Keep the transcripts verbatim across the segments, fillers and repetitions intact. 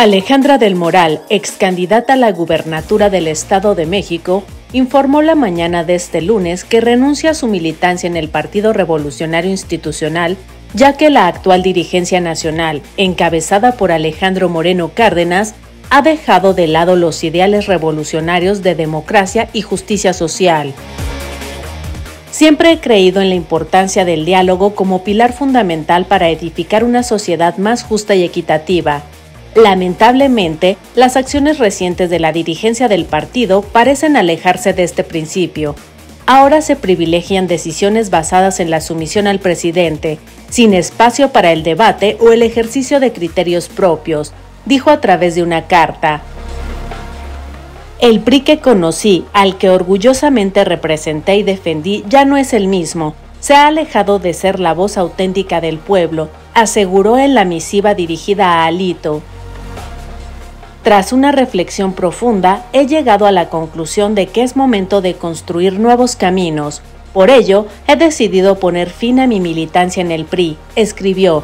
Alejandra del Moral, excandidata a la gubernatura del Estado de México, informó la mañana de este lunes que renuncia a su militancia en el Partido Revolucionario Institucional, ya que la actual dirigencia nacional, encabezada por Alejandro Moreno Cárdenas, ha dejado de lado los ideales revolucionarios de democracia y justicia social. Siempre he creído en la importancia del diálogo como pilar fundamental para edificar una sociedad más justa y equitativa. Lamentablemente, las acciones recientes de la dirigencia del partido parecen alejarse de este principio. Ahora se privilegian decisiones basadas en la sumisión al presidente, sin espacio para el debate o el ejercicio de criterios propios, dijo a través de una carta. El P R I que conocí, al que orgullosamente representé y defendí, ya no es el mismo. Se ha alejado de ser la voz auténtica del pueblo, aseguró en la misiva dirigida a Alito. Tras una reflexión profunda, he llegado a la conclusión de que es momento de construir nuevos caminos. Por ello, he decidido poner fin a mi militancia en el P R I, escribió.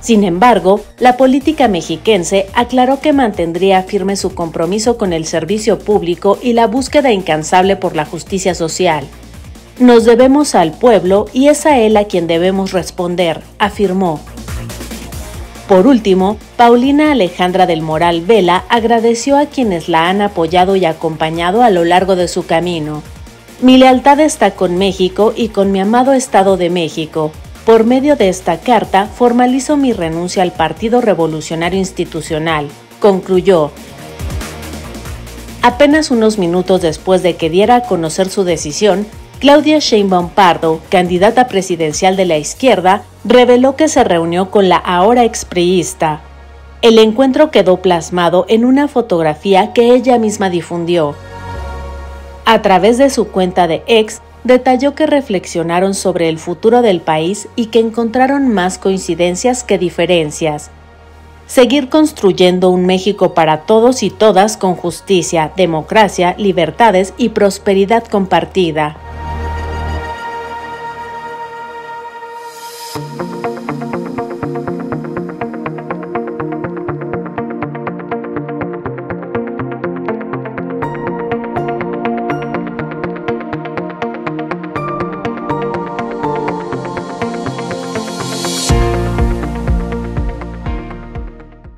Sin embargo, la política mexiquense aclaró que mantendría firme su compromiso con el servicio público y la búsqueda incansable por la justicia social. Nos debemos al pueblo y es a él a quien debemos responder, afirmó. Por último, Paulina Alejandra del Moral Vela agradeció a quienes la han apoyado y acompañado a lo largo de su camino. Mi lealtad está con México y con mi amado Estado de México. Por medio de esta carta, formalizo mi renuncia al Partido Revolucionario Institucional, concluyó. Apenas unos minutos después de que diera a conocer su decisión, Claudia Sheinbaum Pardo, candidata presidencial de la izquierda, reveló que se reunió con la ahora expriista. El encuentro quedó plasmado en una fotografía que ella misma difundió. A través de su cuenta de X, detalló que reflexionaron sobre el futuro del país y que encontraron más coincidencias que diferencias. Seguir construyendo un México para todos y todas con justicia, democracia, libertades y prosperidad compartida.